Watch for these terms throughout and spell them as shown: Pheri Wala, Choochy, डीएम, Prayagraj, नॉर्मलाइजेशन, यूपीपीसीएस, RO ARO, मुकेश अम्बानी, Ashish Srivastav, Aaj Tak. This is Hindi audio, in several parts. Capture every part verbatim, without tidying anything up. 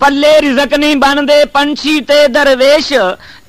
पल्ले रिजक नहीं बनते पंछी ते दरवेश।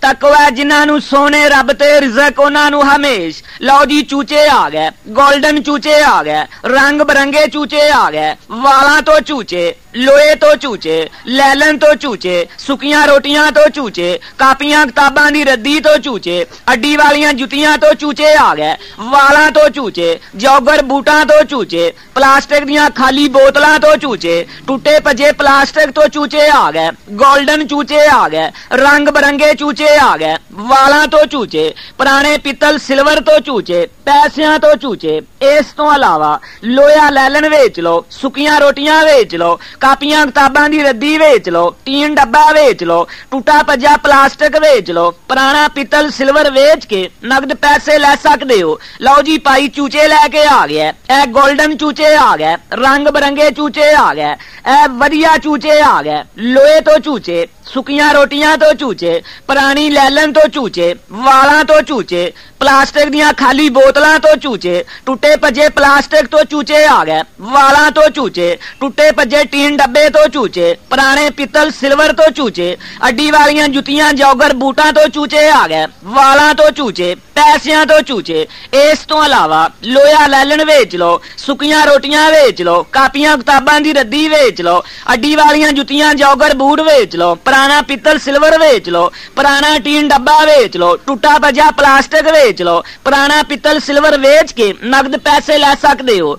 तकवा जिन्होंने सोने रब ते रिजक उन्होंने हमेश। लो जी चूचे आ गए, गोल्डन चूचे आ गए, रंग बिरंगे चूचे आ गए, वाला तो चूचे, लोहे तो चूचे, लैलन तो चूचे, सुकिया रोटियां तो चूचे, कापियां किताबां दी रद्दी तो चूचे, अड्डी वालियां जुतियां तो चूचे आ गए, वाला तो चूचे, जौगर बूटा तो चूचे, प्लास्टिक दियां खाली बोतलां तो चूचे, टूटे भजे प्लास्टिक तो चूचे आ गए, गोल्डन चूचे आ गए, रंग बिरंगे चूचे आ गए, वाला तो चूचे, पुराने पितल सिल्वर तो चूचे, पैसियां तो चूचे। इस तो अलावा लोया लैलन वेच लो, सुकिया रोटियां वेच लो, कापियां किताबां दी रद्दी वेच लो, तीन डब्बा वेच लो, टूटा भजा प्लास्टिक वेच लो, पुराना पितल सिल्वर वेच के नगद पैसे लै सकदे हो। लो जी पाई चूचे लैके आ गया, ऐ गोल्डन चूचे आ गए, रंग बिरंगे चूचे आ गए, ऐ वधिया चूचे आ गए, लोहे तो चूचे, सुकिया रोटियां तो चूचे, पुरानी लैलन तो चूचे, वाला तो चूचे, प्लास्टिक दियां खाली बोतलां तो चूचे, टूटे भजे प्लास्टिक तो चूचे आ गए, वाला तो चूचे, टूटे भजे टीन डब्बे तो चूचे, पुराने पितल सिल्वर तो चूचे, अड्डी वालियां जुतियां जौगर बूटा तो चूचे आ गए, वाला तो चूचे, पैसियां तो चूचे। इस तो अलावा लोया लैलन वेच लो, सुकिया रोटियां वेच लो, कापियां किताबां दी रद्दी वेच लो, अड्डी वालियां जुतियां जौगर बूट वेच लो, पुराना पितल सिल्वर वेच लो, पुराना टीन डब्बा वेच लो, टूटा भजा प्लास्टिक वेच लो, पुराना पितल सिल्वर वेच के नगद पैसे लै सकदे हो।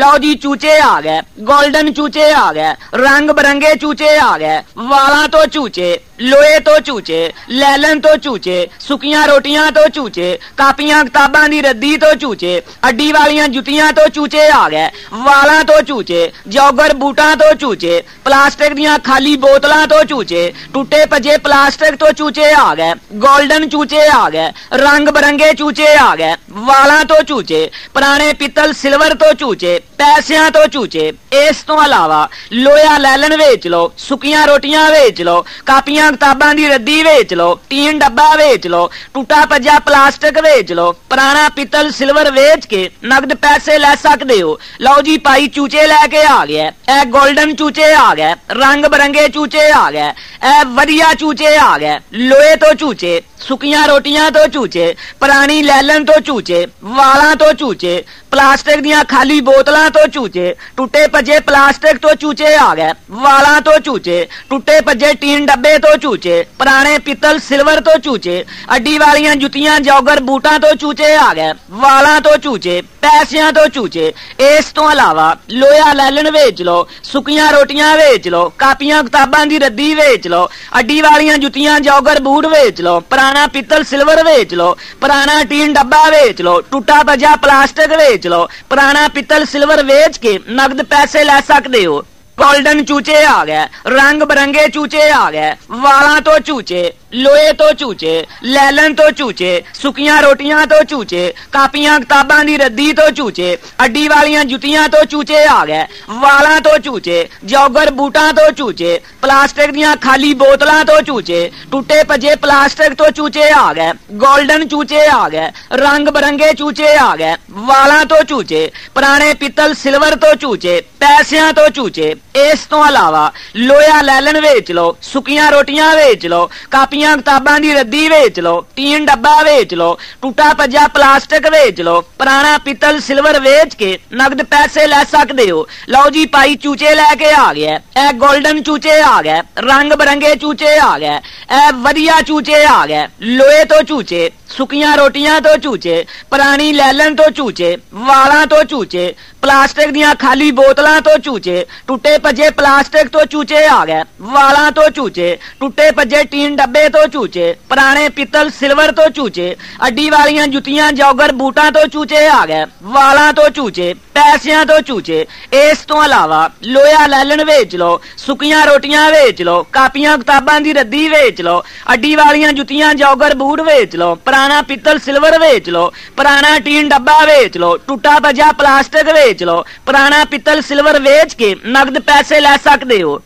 लो जी चूचे आ गए, गोल्डन चूचे आ गए, रंग बिरंगे चूचे आ गए, वाला तो चूचे, लोहे तो चूचे, लैलन तो चूचे, सुकिया रोटियां तो चूचे, कापियां किताबां दी रद्दी तो चूचे, अड्डी वालियां जुतियां तो चूचे आ गए, वाला तो चूचे, जौगर बूटा तो चूचे, प्लास्टिक दियां खाली बोतलां तो चूचे, टूटे भजे प्लास्टिक तो चूचे आ गए, गोल्डन चूचे आ गए, रंग बिरंगे चूचे आ गए, वाला तो चूचे, पुराने पितल सिल्वर तो चूचे, पैसियां तो चूचे। इस तो अलावा लोया लैलन वेच लो, सुकिया रोटियां वेच लो, कापियां किताबां दी रद्दी वेच लो, टीन डब्बा वेच लो, टूटा भजा प्लास्टिक वेच लो, पुराना पितल सिल्वर वेच के नगद पैसे लै सकदे हो। लो जी पाई चूचे लैके आ गया, ऐ गोल्डन चूचे आ गए, रंग बिरंगे चूचे आ गए, ऐ वधिया चूचे आ गए, लोहे तो चूचे, सुकिया रोटियां तो चूचे, पुरानी लैलन तो चूचे, वाला तो चूचे, प्लास्टिक दियां खाली बोतलां तो चूचे, टूटे भजे प्लास्टिक तो चूचे आ गए, वाला तो चूचे, टूटे भजे टीन डब्बे तो चूचे, पुराने पितल सिल्वर तो चूचे, अड्डी वालियां जुतियां जौगर बूटा तो चूचे आ गए, वाला तो चूचे, पैसियां तो चूचे। इस तो अलावा लोया लैलन वेच लो, सुकिया रोटियां वेच लो, कापियां किताबां दी रद्दी वेच लो, अड्डी वालियां जुतियां जौगर बूट वेच लो, पुराना पितल सिल्वर वेच लो, पुराना टीन डब्बा वेच लो, टूटा भजा प्लास्टिक वेच लो, पुराना पितल सिल्वर वेच के नगद पैसे लै सकदे हो। गोल्डन चूचे आ गए, रंग बिरंगे चूचे आ गए, वाला तो चूचे, लोहे तो चूचे, लैलन तो चूचे, सुकिया रोटियां तो चूचे, कापियां किताबां दी रद्दी तो चूचे, अड्डी वालियां जुतियां तो चूचे आ गए, वाला तो चूचे, जौगर बूटा तो चूचे, प्लास्टिक दियां खाली बोतलां तो चूचे, टूटे भजे प्लास्टिक तो चूचे आ गए, गोल्डन चूचे आ गए, रंग बिरंगे चूचे आ गए, वाला तो चूचे, पुराने पितल सिल्वर तो चूचे, पैसियां तो चूचे। इस तो अलावा लोया लैलन वेच लो, सुकिया रोटियां वेच लो, कापियां किताबां दी रद्दी वेच लो, टीन डब्बा वेच लो, टूटा भजा प्लास्टिक वेच लो, पुराना पितल सिल्वर वेच के नगद पैसे लै सकदे हो। लो जी पाई चूचे लैके आ गया, ऐ गोल्डन चूचे आ गए, रंग बिरंगे चूचे आ गए, ऐ वधिया चूचे आ गए, लोहे तो चूचे, सुकिया रोटियां तो चूचे, पुरानी लैलन तो चूचे, वाला तो चूचे, प्लास्टिक दियां खाली बोतलां तो चूचे, टूटे भजे प्लास्टिक तो चूचे आ गए, वाला तो चूचे, टूटे भजे टीन डब्बे तो चूचे, पुराने पितल सिल्वर तो चूचे, अड्डी वालियां जुतियां जौगर बूटा तो चूचे आ गए, वाला तो चूचे, पैसियां तो चूचे। इस तो अलावा लोया लैलन वेच लो, सुकिया रोटियां वेच लो, कापियां किताबां दी रद्दी वेच लो, अड्डी वालियां जुतियां जौगर बूट वेच लो, पुराना पितल सिल्वर वेच लो, पुराना टीन डब्बा वेच लो, टूटा भजा प्लास्टिक वेच लो, पुराना पितल सिल्वर वेच के नगद पैसे लै सकदे हो।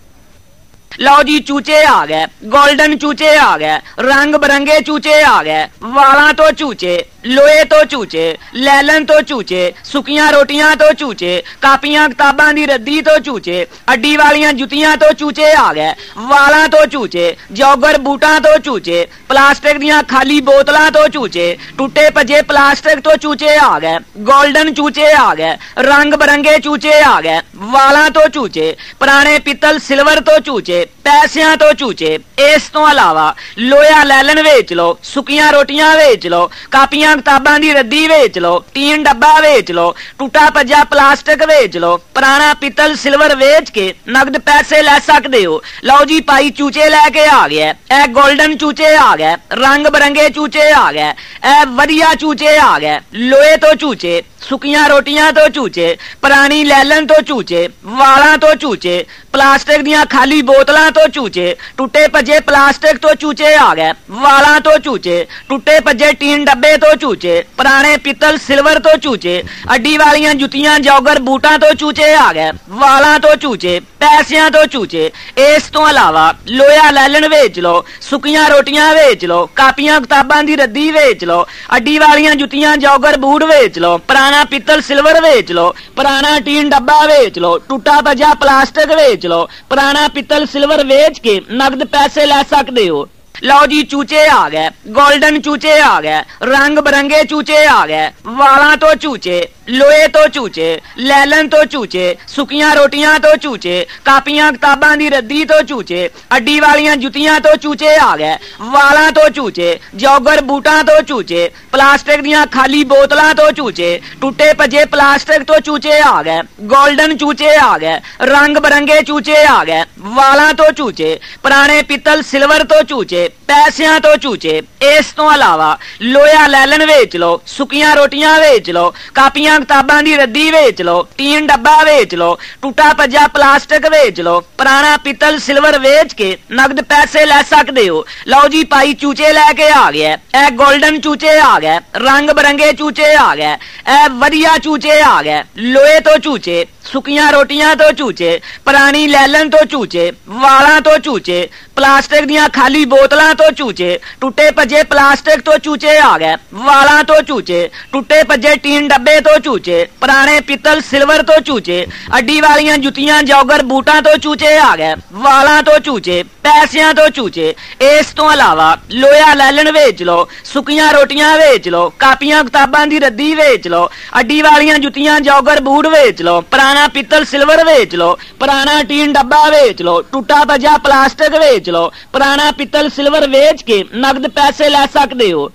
लो जी चूचे आ गए, गोल्डन चूचे आ गए, रंग बिरंगे चूचे आ गए, वाला तो चूचे, लोए तो चूचे, लैलन तो चूचे, सुकियां रोटियां तो चूचे, कापियां किताबां दी रद्दी तो चूचे, अड्डी वालियां जुतियां तो चूचे आ गए, वाला तो चूचे, जौगर बूटा तो चूचे, प्लास्टिक दियां खाली बोतलां तो चूचे, टुटे भजे प्लास्टिक तो चूचे आ गए, गोल्डन चूचे आ गए, रंग बिरंगे चूचे आ गए, वाला तो चूचे, पुराने पितल सिल्वर तो चूचे, पैसियां तो चूचे। इस तो अलावा लोया लैलन वेच लो, सुकियां रोटियां वेच लो, कापियां किताबां दी रद्दी बेच लो, तीन डब्बा बेच लो, टूटा भजा प्लास्टिक बेच लो, पुराना पितल सिल्वर बेच के नगद पैसे ले सकते हो। लो जी पाई चूचे लेके आ गया, ए गोल्डन चूचे आ गए, रंग बिरंगे चूचे आ गए, ए वधिया चूचे आ गए, लोहे तो चूचे, सुकियां रोटियां तो चूचे, पुरानी लैलन तो चूचे, वाला तो चूचे, प्लास्टिक दियां खाली बोतलां तो चूचे, टुटे भजे प्लास्टिक तो चूचे आ गए, वाला तो चूचे, टुटे भजे टीन डब्बे तो चूचे, पुराने पितल सिल्वर तो चूचे, अड्डी वालियां जुतियां जौगर बूटा तो चूचे आ गए, वाला तो चूचे, पैसियां तो चूचे। इस तो अलावा लोया लैलन बेच लो, सुकियां रोटियां बेच लो, कापियां किताबां दी रद्दी बेच लो, अड्डी वालियां जुतियां जौगर बूट बेच लो, पुराना पितल सिल्वर बेच लो, पुराना टीन डब्बा बेच लो, टूटा भजा प्लास्टिक बेच लो, पुराना पितल सिल्वर बेच के नगद पैसे ले सकते हो। लो जी चूचे आ गए, गोल्डन चूचे आ गए, रंग बिरंगे चूचे आ गए, वाला तो चूचे, लोहे तो चूचे, लैलन तो चूचे, सुकियां रोटियां तो चूचे, कापियां किताबां दी रद्दी तो चूचे, अड्डी वालियां जुतियां तो चूचे आ गए, वाला तो चूचे, जौगर बूटा तो चूचे, प्लास्टिक दियां खाली बोतलां तो चूचे, टूटे भजे प्लास्टिक तो चूचे आ गए, गोल्डन चूचे आ गए, रंग बिरंगे चूचे आ गए, वाला तो चूचे, पुराने पितल सिल्वर तो चूचे, पैसियां तो चूचे। इस तो अलावा लोया लैलन बेच लो, सुकियां रोटियां बेच लो, कापियां किताबां दी रद्दी बेच लो, तीन डब्बा बेच लो, टूटा भजा प्लास्टिक बेच लो, पुराना पितल सिल्वर बेच के नगद पैसे ले सकते हो। लो जी पाई चूचे लेके आ गया, ए गोल्डन चूचे आ गए, रंग बिरंगे चूचे आ गए, ए वधिया चूचे आ गए, लोहे तो चूचे, सुकियां रोटियां तो चूचे, पुरानी लैलन तो चूचे, वाला तो चूचे, प्लास्टिक दियां खाली बोतलां तो चूचे, टूटे भजे प्लास्टिक तो चूचे आ गए, वाला तो चूचे, टूटे भजे टीन डब्बे तो चूचे, पुराने पितल सिल्वर तो चूचे, अड्डी वालियां जुतियां जौगर बूटा तो चूचे आ गए, वाला तो चूचे, पैसियां तो चूचे। इस तो अलावा लोया लैलन बेच लो, सुकियां रोटियां बेच लो, कापियां किताबां दी रद्दी बेच लो, अड्डी वालियां जुतियां जौगर बूट बेच लो, पुराना पितल सिल्वर बेच लो, पुराना टीन डब्बा बेच लो, टूटा भजा प्लास्टिक बेच लो, पुराना पितल सिल्वर बेच के नगद पैसे ले सकते हो।